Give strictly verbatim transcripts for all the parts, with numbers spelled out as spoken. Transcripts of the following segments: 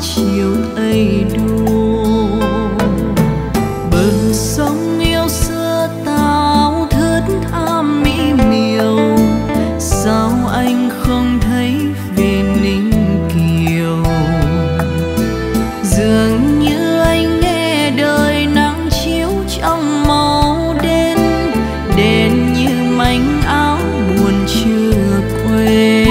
chiều ấy đua bờ sông yêu xưa tao thướt tha mỹ miều. Sao anh không thấy về Ninh Kiều? Dường như anh nghe đời nắng chiếu trong màu đen, đen như mảnh áo buồn chưa quên.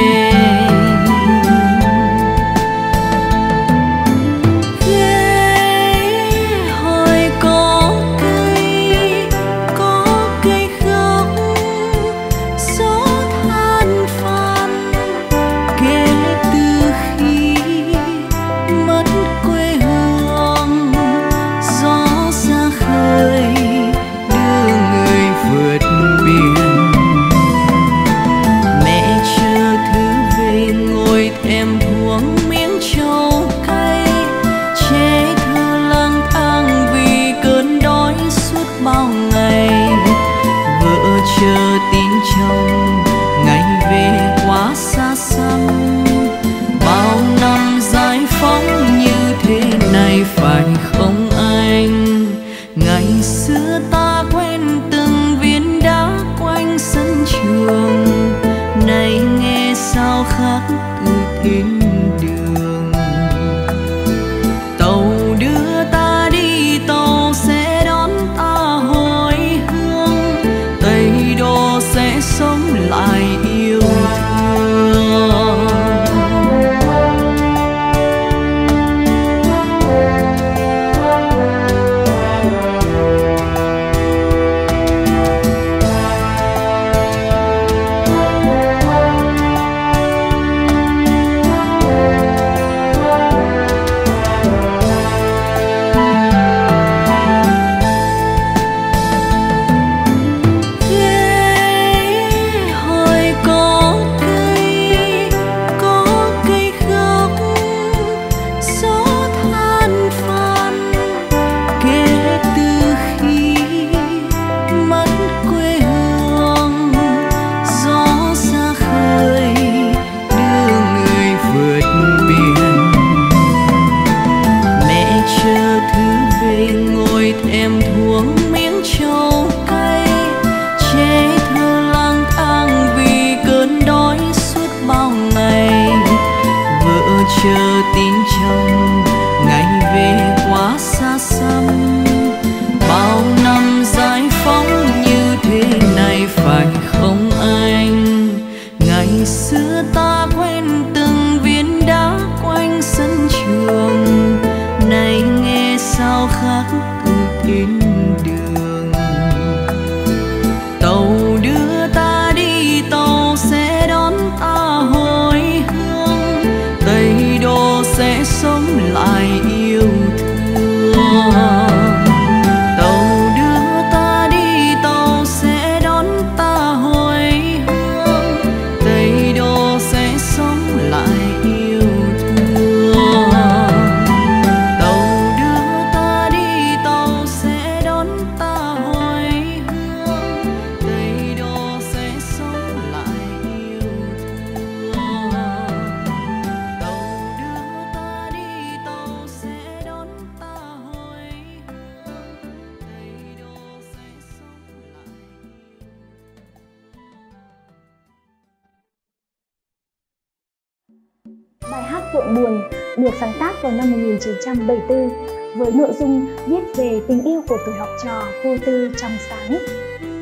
năm một nghìn chín trăm bảy mươi tư với nội dung viết về tình yêu của tuổi học trò vô tư trong sáng,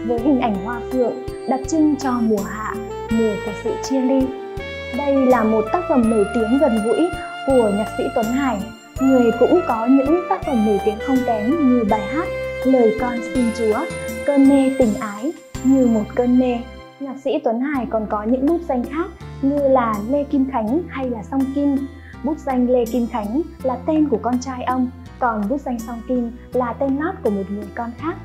với hình ảnh hoa phượng đặc trưng cho mùa hạ, mùa của sự chia ly. Đây là một tác phẩm nổi tiếng gần gũi của nhạc sĩ Tuấn Hải, người cũng có những tác phẩm nổi tiếng không kém như bài hát Lời Con Xin Chúa, Cơn Mê Tình Ái, Như Một Cơn Mê. Nhạc sĩ Tuấn Hải còn có những bút danh khác như là Lê Kim Khánh hay là Song Kim. Bút danh Lê Kim Khánh là tên của con trai ông, còn bút danh Song Kim là tên lót của một người con khác.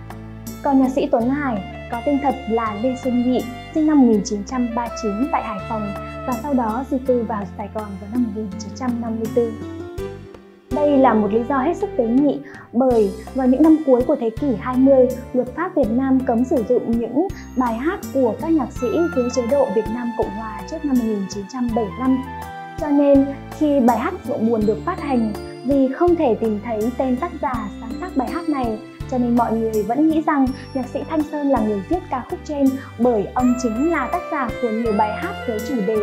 Còn nhạc sĩ Tuấn Hải có tên thật là Lê Xuân Nghị, sinh năm một nghìn chín trăm ba mươi chín tại Hải Phòng và sau đó di cư vào Sài Gòn vào năm một nghìn chín trăm năm mươi tư. Đây là một lý do hết sức tế nhị bởi vào những năm cuối của thế kỷ hai mươi, luật pháp Việt Nam cấm sử dụng những bài hát của các nhạc sĩ dưới chế độ Việt Nam Cộng Hòa trước năm một nghìn chín trăm bảy mươi lăm. Cho nên khi bài hát Rượu Buồn được phát hành, vì không thể tìm thấy tên tác giả sáng tác bài hát này, cho nên mọi người vẫn nghĩ rằng nhạc sĩ Thanh Sơn là người viết ca khúc trên, bởi ông chính là tác giả của nhiều bài hát với chủ đề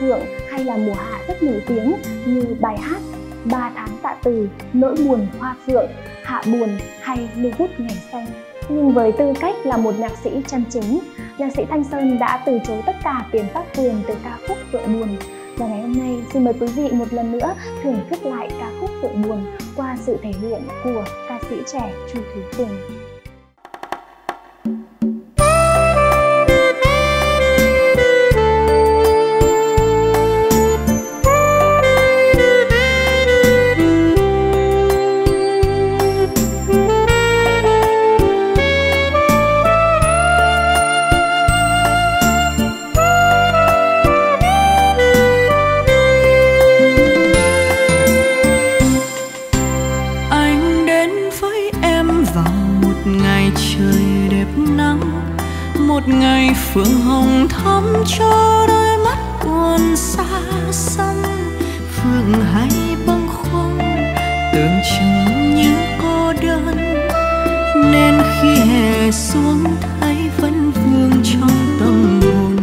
phượng hay là mùa hạ rất nổi tiếng như bài hát Ba Tháng Tạ Từ, Nỗi Buồn Hoa Phượng, Hạ Buồn hay Lưu Bút Ngày Xanh. Nhưng với tư cách là một nhạc sĩ chân chính, nhạc sĩ Thanh Sơn đã từ chối tất cả tiền tác quyền từ ca khúc Phượng Buồn. Và ngày hôm nay xin mời quý vị một lần nữa thưởng thức lại ca khúc Phượng Buồn qua sự thể hiện của ca sĩ trẻ Chu Thúy Phương. Phượng hồng thắm cho đôi mắt buồn xa xăm, phượng hay bâng khuâng tưởng chừng như cô đơn, nên khi hè xuống thấy vẫn vương trong tâm hồn.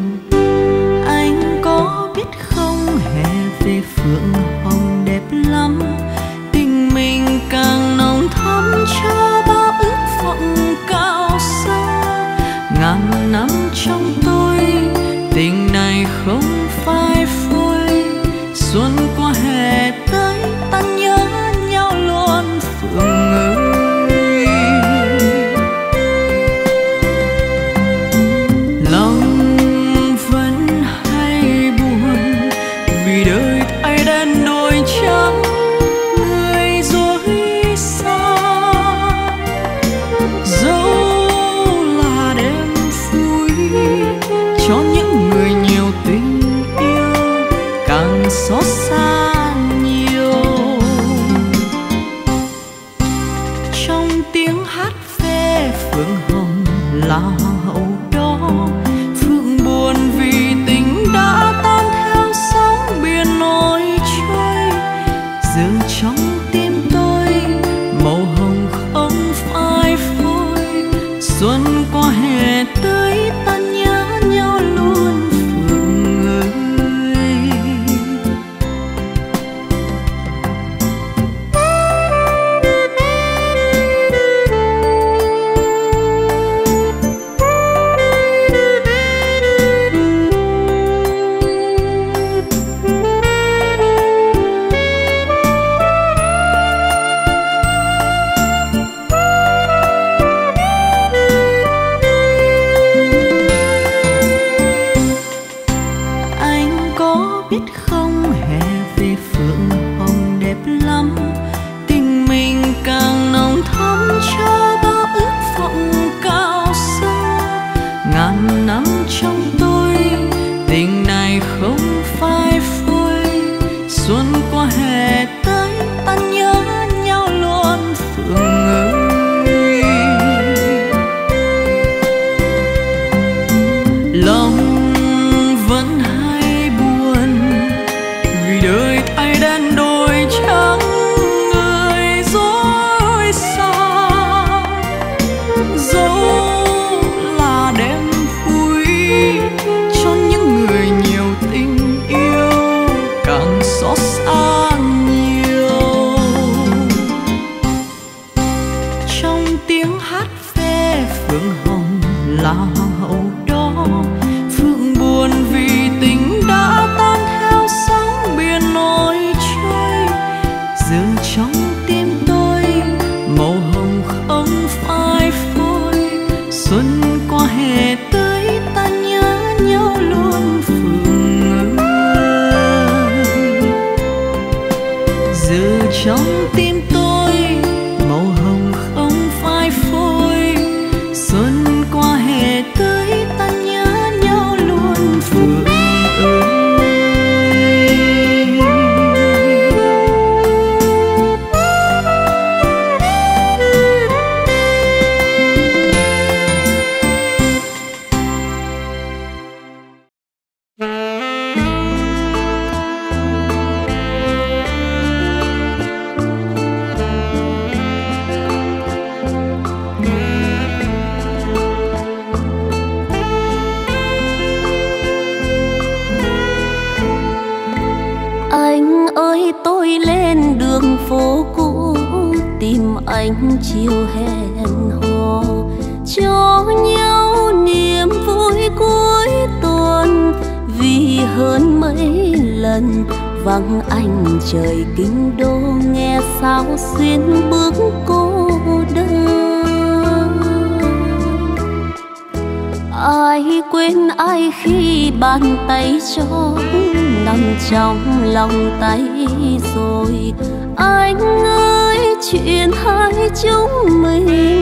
Anh có biết không, hè về phượng hồng đẹp lắm, tình mình càng nồng thắm cho bao ước vọng cao xa. Ngàn năm trong tôi tình này không phai phôi, xuân qua hè tới ta nhớ nhau luôn phượng ơi. Lòng vẫn hay buồn vì đời thay đen đôi trắng, người dối xa dấu xót xa nhiều. Trong tiếng hát về phượng hồng là hậu đó, phượng buồn vì tình đã tan theo sóng biển nổi trôi. Giờ trong tim tôi màu hồng không phai phôi, xuân qua hè tới ta nhớ nhau luôn. Thank you. ánh chiều hẹn hò cho nhau niềm vui cuối tuần, vì hơn mấy lần vắng anh trời kinh đô nghe sao xuyên bước cô đơn. Ai quên ai khi bàn tay trống nằm trong lòng tay rồi. Anh ơi chuyện hai chúng mình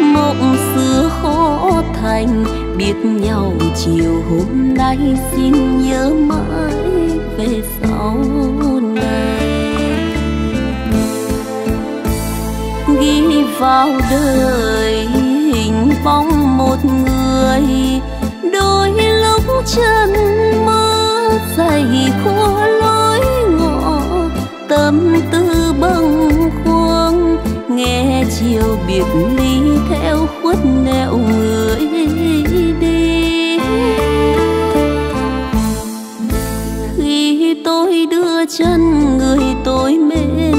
mộng xưa khổ thành, biết nhau chiều hôm nay xin nhớ mãi về sau này. Ghi vào đời hình bóng một người đôi lúc chân mơ dày khua lối ngõ, tâm tư bâng khuâng nghe chiều biệt ly theo khuất nẻo người đi. Khi tôi đưa chân người tôi mến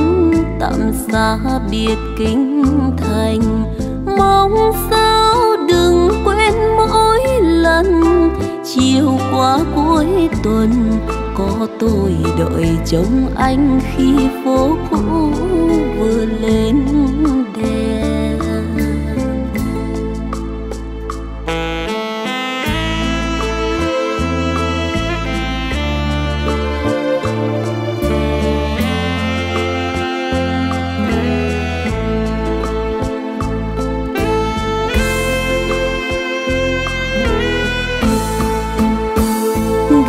tạm xa biệt kinh thành, mong sao đừng quên mỗi lần chiều qua cuối tuần có tôi đợi trông anh khi phố cũ vừa lên đèn.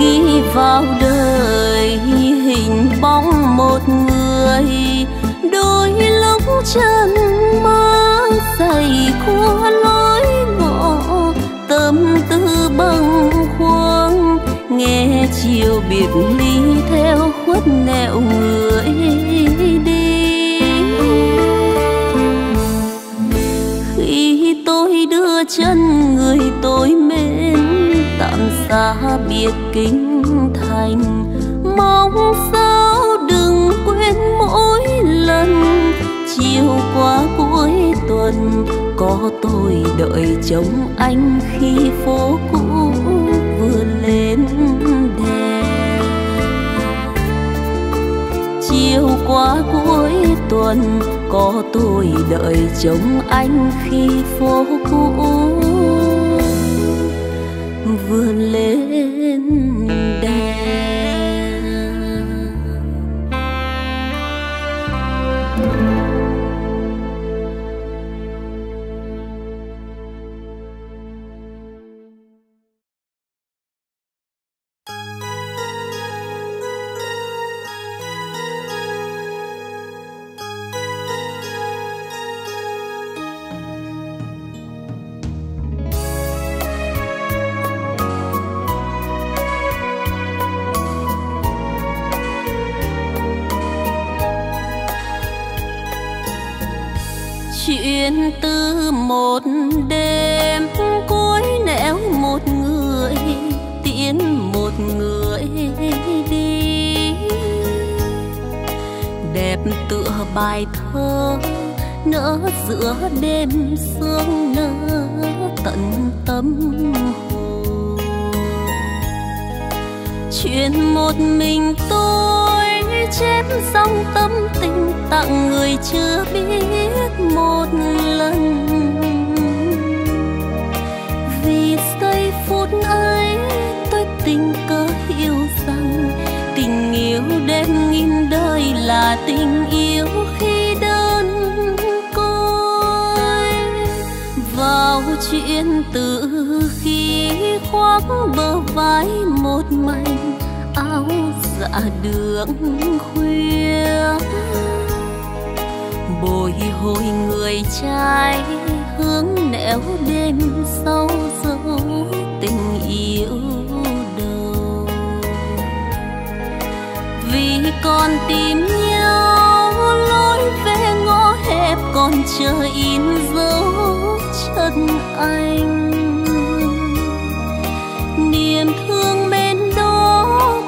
Ghi vào đời hình bóng một người đôi lúc chân mơ dày khua lối ngõ, tâm tư bâng khuâng nghe chiều biệt ly theo khuất nẻo người đi. Khi tôi đưa chân người tôi mến tạm xa biệt kinh thành, mong sao đừng quên mỗi lần chiều qua cuối tuần có tôi đợi trông anh khi phố cũ vừa lên đèn. Chiều qua cuối tuần có tôi đợi trông anh khi phố cũ vừa lên đèn. Chuyện từ một đêm cuối nẻo một người tiễn một người đi, đẹp tựa bài thơ nỡ giữa đêm sương nỡ tận tâm hồn. Chuyện một mình tôi chép dòng tâm tình tặng người chưa biết một lần, vì giây phút ấy tôi tình cờ hiểu rằng tình yêu đêm nghìn đời là tình yêu khi đơn côi. Vào chuyện từ khi khoác bờ vai một mình áo dạ đường khuya, bồi hồi người trai hướng nẻo đêm sâu dấu tình yêu đầu. Vì còn tìm nhau lối về ngõ hẹp còn chờ in dấu chân anh, niềm thương mến đó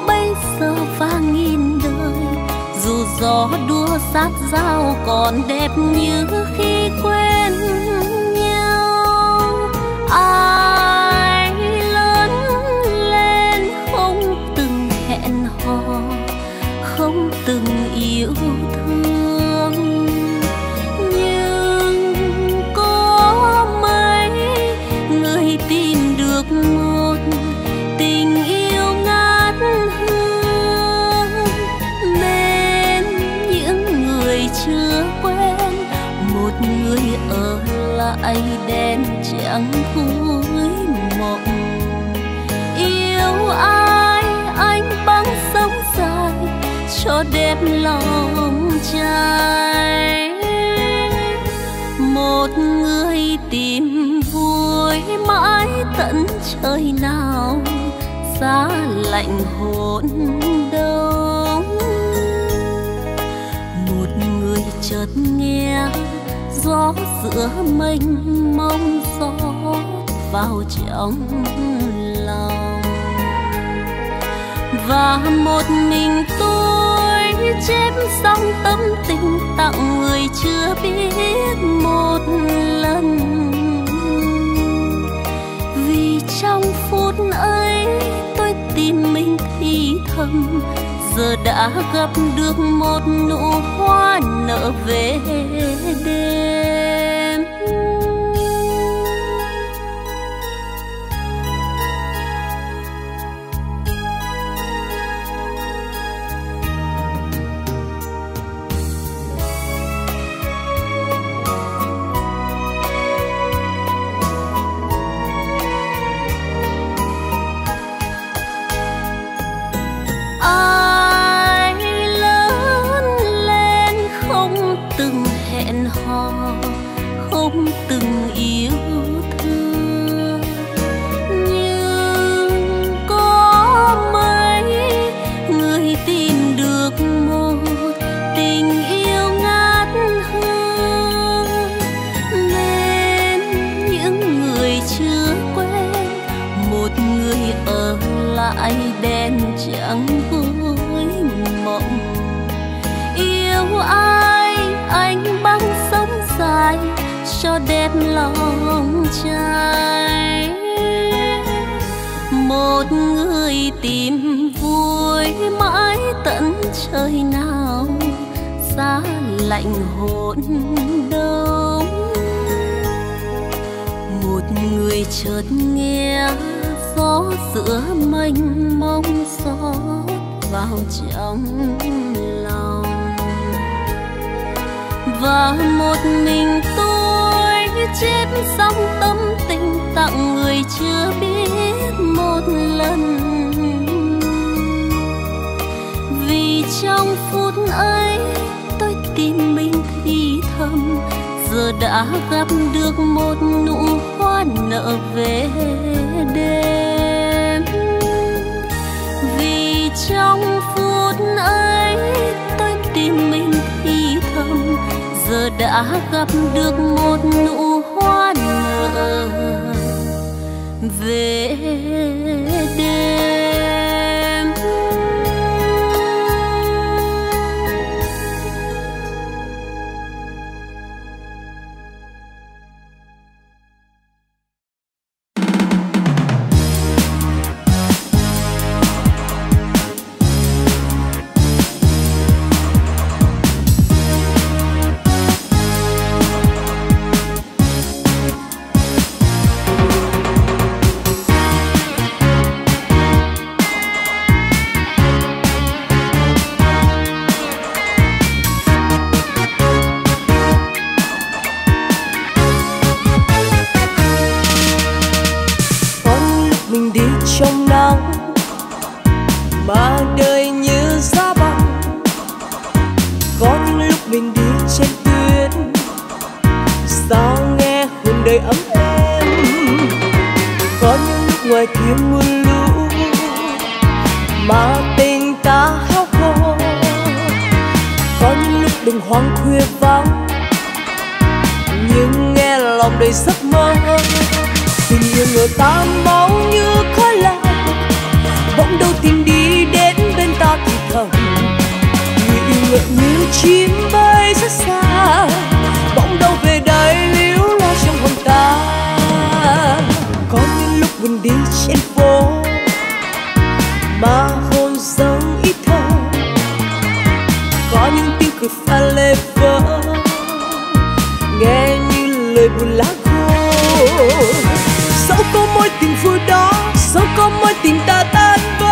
bây giờ vang nghìn đời. Dù gió đua sát dao còn đẹp như khi quen nhau. Ai lớn lên không từng hẹn hò, không từng yêu thương, nhưng có mấy người tìm được một tình yêu ngát hương. Bên những người chưa quen, một người ở lại đèn chẳng vui mộng. Yêu ai anh băng sống dài cho đẹp lòng trai. Một người tìm vui mãi tận trời nào, giá lạnh hồn đông. Một người chợt nghe gió giữa mênh mông gió vào trong lòng, và một mình tôi chép xong tâm tình tặng người chưa biết một lần. Vì trong phút ấy tôi tìm mình thì thầm, giờ đã gặp được một nụ hoa nở về đêm. Ai lớn lên không từng hẹn hò, không từng yêu thương, nhưng có mấy người tìm được một tình yêu ngát hương. Nên những người chưa quen, một người ở lại đèn chẳng vui mộng. Yêu ai anh băng sống dài cho đẹp lòng trai. Một người tìm vui mãi tận trời nào, giá lạnh hồn đông. Một người chợt nghe gió giữa mênh mông gió vào trong lòng, và một mình tôi chép xong tâm tình tặng người chưa biết một lần. Vì trong phút ấy tôi tìm mình thì thầm, giờ đã gặp được một nụ hoa nở về đêm. Vì trong phút ấy tôi tìm mình thì thầm, giờ đã gặp được một nụ hoa nở về đêm. nguyện như chim bay rất xa, bỗng đâu về đây líu lo trong vòng ta. Có những lúc mình đi trên phố mà hồn dấu ít thơ, có những tiếng cười pha lê vỡ nghe như lời buồn lá khô. Dẫu có mối tình vui đó, dẫu có mối tình ta tan vỡ,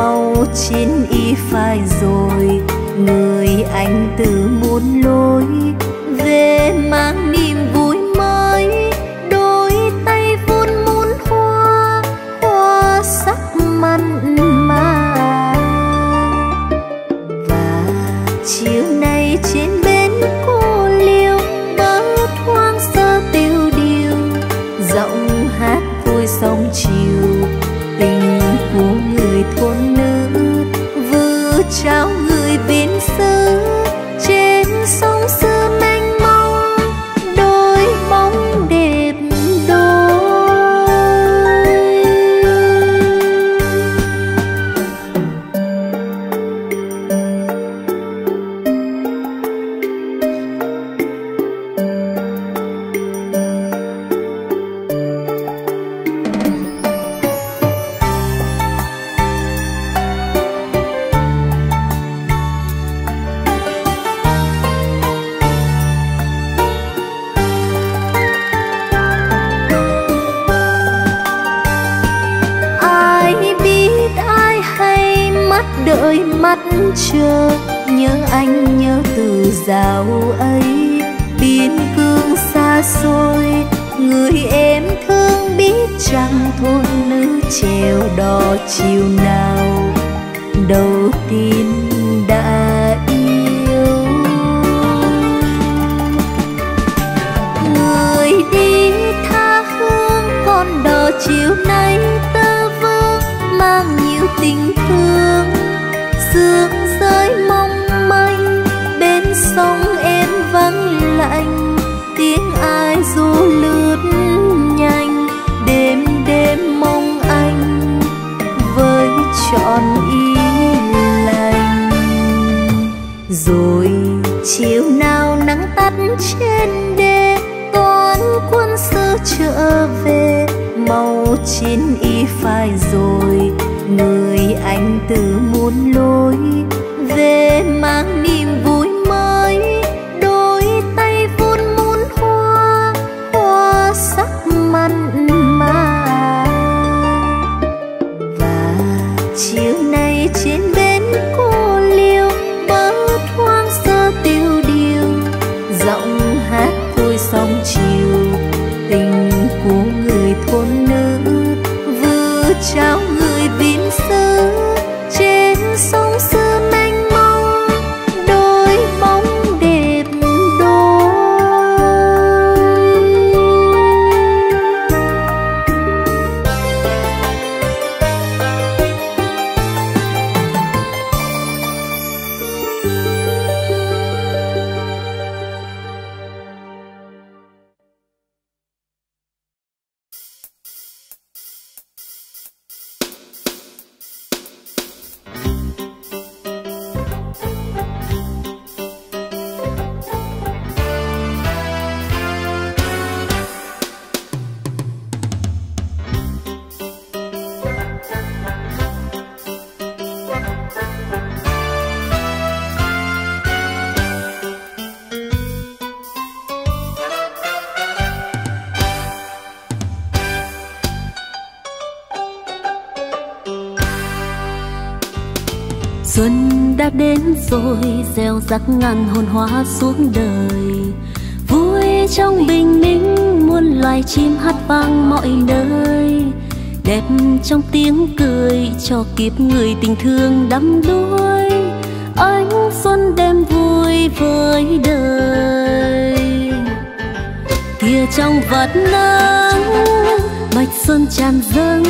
mau chiến y phai rồi, người anh từ muôn lối về mang niềm vui mới. Đôi tay vun muôn hoa, hoa sắc mặn mà. Và chiều nay trên bến cô liêu, đất hoang sơ tiêu điều, giọng hát vui sông chiều, tình của người thôn nữ vừa trao người biên xứ. Trên sông xưa mênh mông đôi bóng đẹp đôi. Đợi mắt chờ nhớ anh, nhớ từ dạo ấy biên cương xa xôi, người em thương biết chăng thôn nữ trèo đò chiều nào đầu tiên đã yêu. Người đi tha hương con đò chiều nay tơ vương mang nhiều tình thương. Sương rơi mong manh bên sông em vắng lạnh, tiếng ai du lướt nhanh, đêm đêm mong anh với trọn ý lành. Rồi chiều nào nắng tắt trên đê, con quân sư trở về, màu chiến y phai rồi, người anh từ muôn lối về mang niềm vui mới. Đôi tay vun muôn hoa, hoa sắc mặn mà. Và chiều nay trên bến cô liêu, bớt hoang sơ tiêu điều, giọng hát vui sóng chiều, tình của người thôn nữ vừa trao người biên xứ. Trên sông xưa mênh mông đôi bóng đẹp rồi gieo rắc ngàn hồn hóa xuống đời. Vui trong bình minh muôn loài chim hát vang mọi nơi, đẹp trong tiếng cười cho kịp người tình thương đắm đuối. Ánh xuân đem vui với đời, kia trong vạt nắng bạch xuân tràn dâng,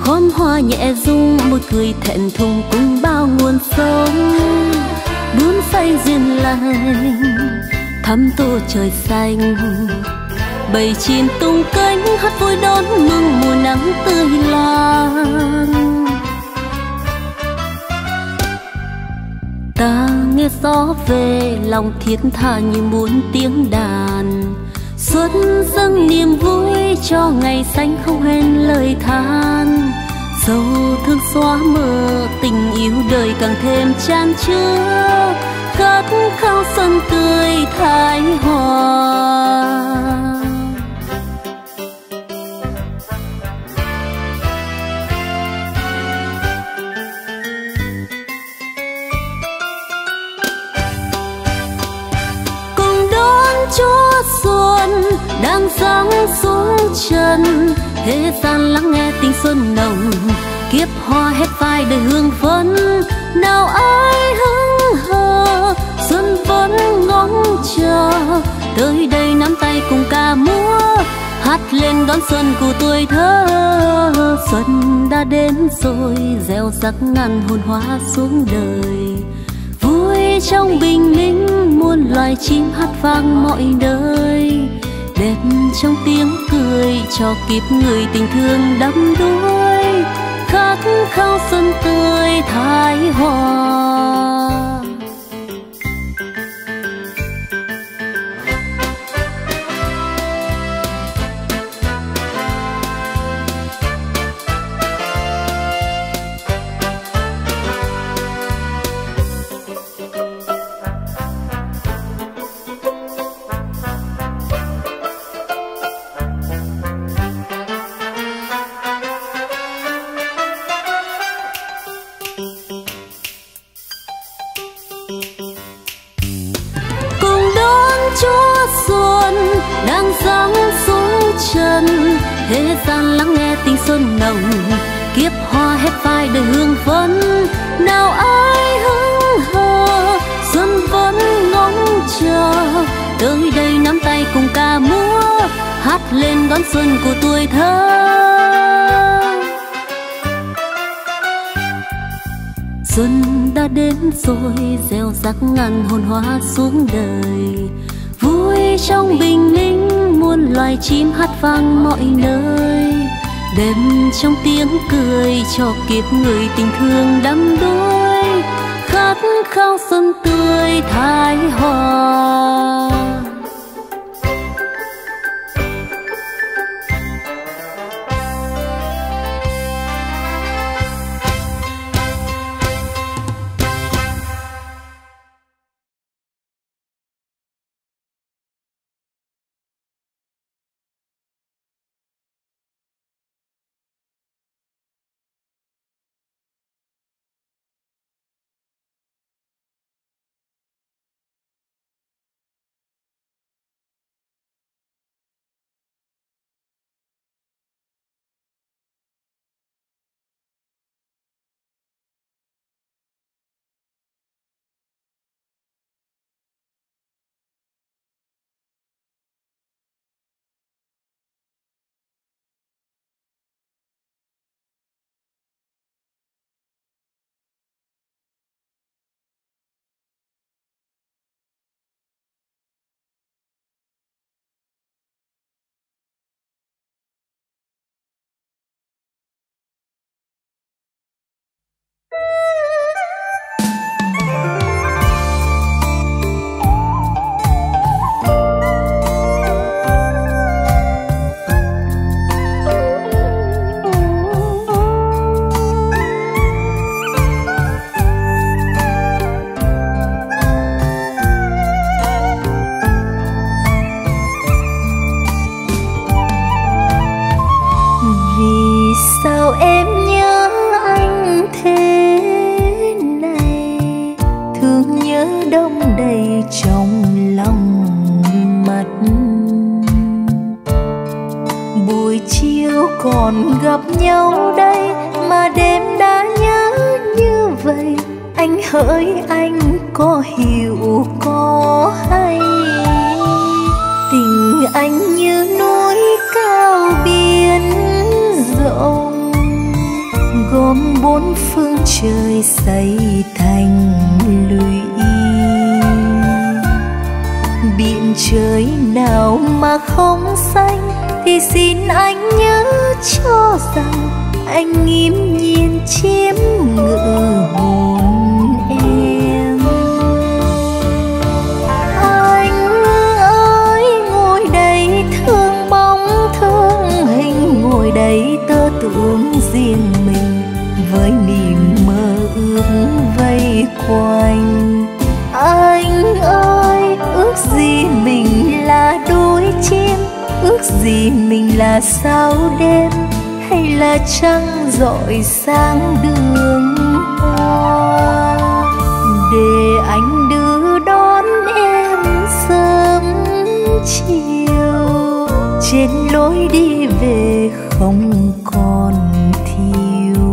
khóm hoa nhẹ rung môi cười thẹn thùng cùng bao nguồn sống. Bún say duyên lành thắm tô trời xanh, bầy chim tung cánh hát vui đón mừng mùa nắng tươi lan. Ta nghe gió về lòng thiết tha như muốn tiếng đàn, xuân dâng niềm vui cho ngày xanh không hên lời than. Dấu thương xóa mờ tình yêu đời càng thêm chan chứa, khát khao xuân tươi thái hòa. đang giáng xuống chân. Thế gian lắng nghe tình xuân nồng, kiếp hoa hết vai đời hương phấn. Nào ai hững hờ, xuân vẫn ngóng chờ. Tới đây nắm tay cùng ca múa, hát lên đón xuân của tuổi thơ. Xuân đã đến rồi, gieo rắc ngàn hồn hoa xuống đời. Vui trong bình minh, muôn loài chim hát vang mọi nơi. Đẹp trong tiếng cười, cho kịp người tình thương đắm đuối. Khát khao xuân tươi thái hoa. Thế gian lắng nghe tình xuân nồng, kiếp hoa hết vai đời hương phấn. Nào ai hững hờ, xuân vẫn ngóng chờ. Tới đây nắm tay cùng ca múa, hát lên đón xuân của tuổi thơ. Xuân đã đến rồi, gieo rắc ngàn hồn hoa xuống đời. Vui trong bình minh, muôn loài chim hát vang mọi nơi. Đêm trong tiếng cười, cho kịp người tình thương đắm đuối. Khát khao xuân tươi thái hoa. Anh đưa đón em sớm chiều, đi về không còn thiếu.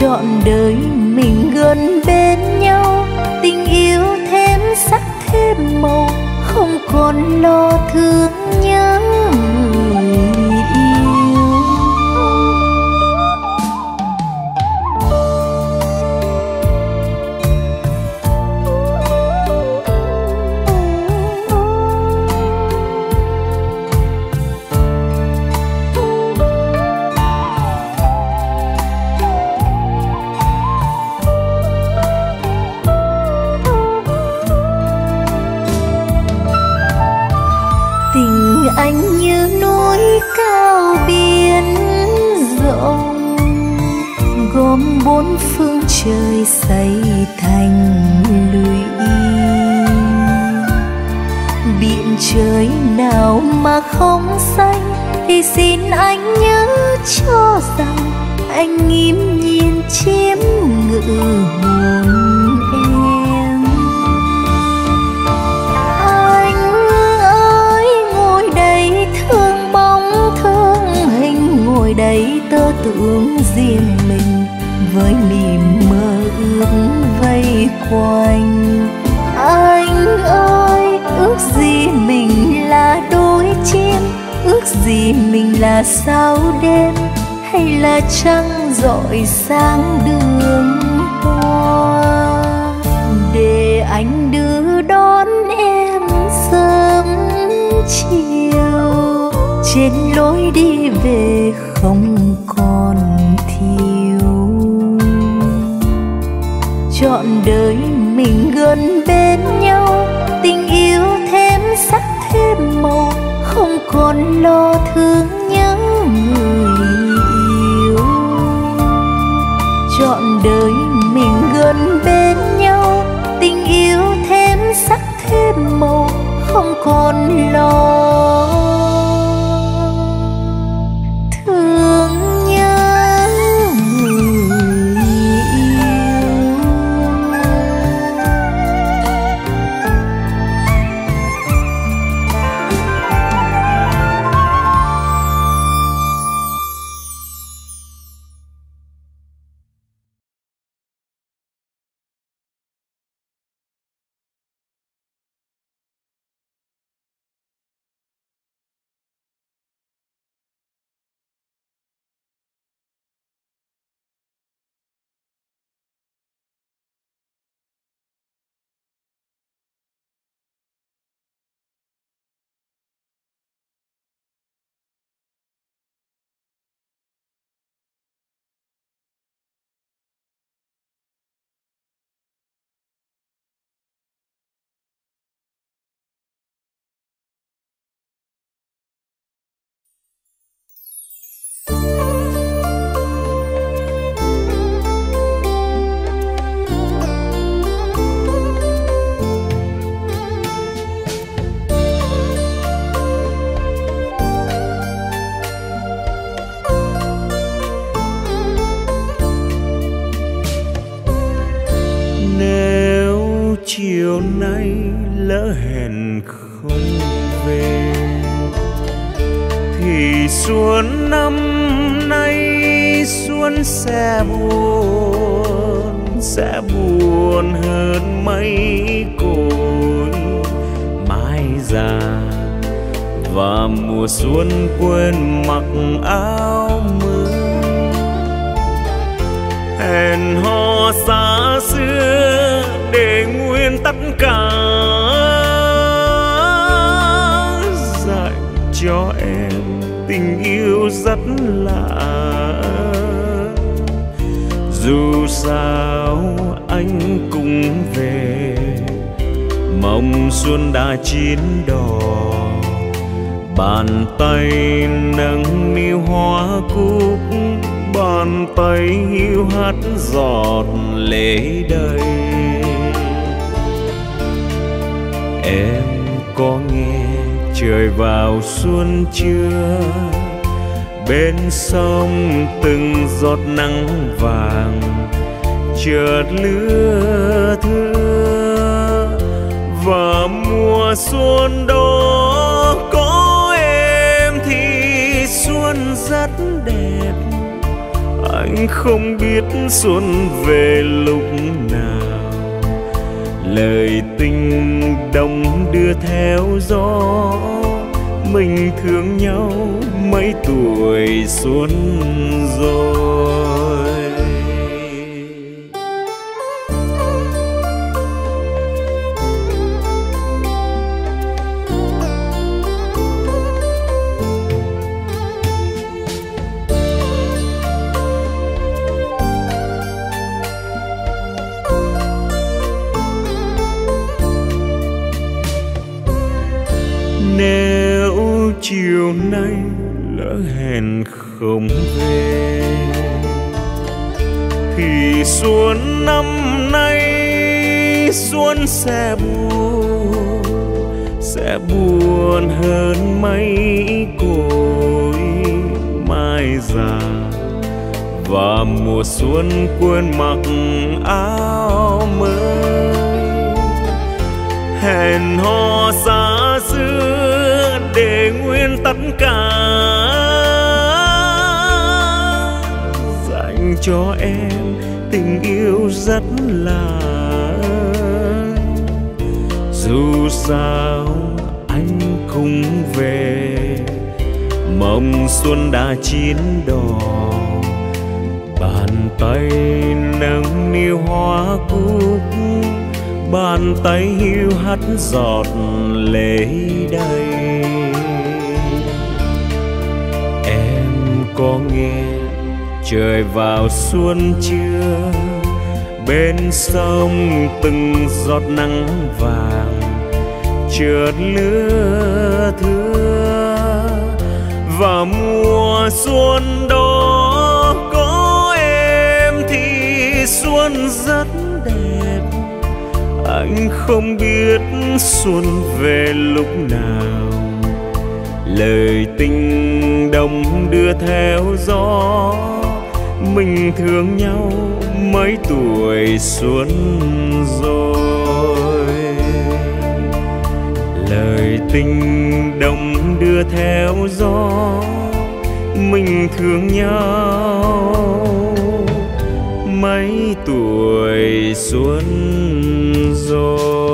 Trọn đời mình gần bên nhau, tình yêu thêm sắc thêm màu, không còn lo thương nhớ người yêu. Anh như núi cao biển rộng, gom bốn phương trời xây thành lũy. Biển trời nào mà không xanh, thì xin anh nhớ cho rằng anh nghiêm nhiên chiếm ngự hồn. Đấy tơ tưởng riêng mình với niềm mơ ước vây quanh. Anh ơi, ước gì mình là đôi chim, ước gì mình là sao đêm, hay là trăng rọi sáng đường hoa, để anh đưa đón em sớm chiều trên lối đi về không còn thiếu. Trọn đời mình gần bên nhau, tình yêu thêm sắc thêm màu, không còn lo thương nhớ người yêu. Trọn đời mình gần bên nhau, tình yêu thêm sắc thêm màu, không còn lo. Chiều nay lỡ hẹn không về thì xuân năm nay xuân sẽ buồn, sẽ buồn hơn mấy cội mai già. Và mùa xuân quên mặc áo mưa, hẹn hò xa xưa để nguyên tất cả dạy cho em tình yêu rất lạ. Dù sao anh cũng về, mong xuân đã chín đỏ, bàn tay nâng niu hoa cúc, bàn tay hiu hắt giọt lệ đầy. Em có nghe trời vào xuân chưa, bên sông từng giọt nắng vàng chợt lưa thưa. Và mùa xuân đó có rất đẹp. Anh không biết xuân về lúc nào, lời tình đồng đưa theo gió. Mình thương nhau mấy tuổi xuân rồi. Nếu chiều nay lỡ hẹn không về thì xuân năm nay xuân sẽ buồn, sẽ buồn hơn mấy cội mai già. Và mùa xuân quên mặc áo mới, hẹn hò xa xưa để nguyên tất cả dành cho em. Tình yêu rất là, dù sao anh cũng về. Mầm xuân đã chín đỏ, bàn tay nâng niu hoa cúc, bàn tay hiu hắt giọt lệ đầy. Em có nghe trời vào xuân chưa? Bên sông từng giọt nắng vàng chợt lưa thưa. Và mùa xuân đó có em thì xuân rất đẹp. Anh không biết xuân về lúc nào, lời tình đồng đưa theo gió. Mình thương nhau mấy tuổi xuân rồi. Lời tình đồng đưa theo gió, mình thương nhau mấy tuổi xuân rồi.